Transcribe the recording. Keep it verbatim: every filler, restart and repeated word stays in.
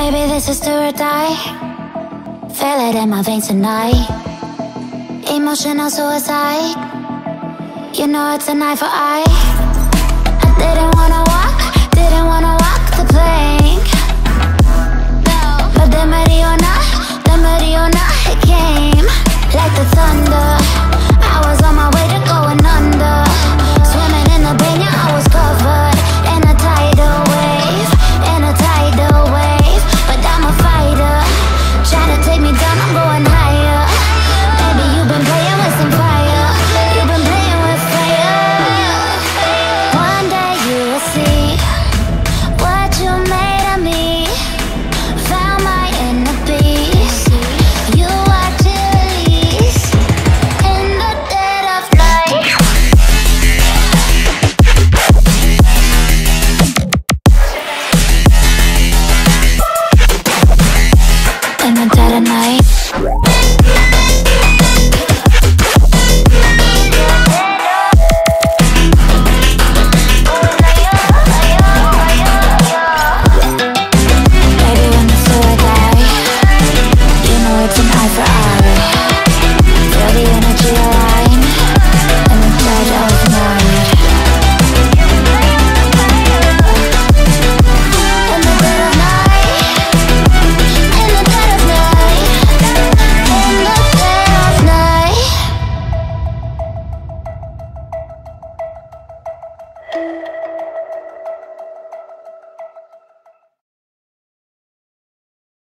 Baby, this is do or die. Feel it in my veins tonight. Emotional suicide. You know it's an eye for eye.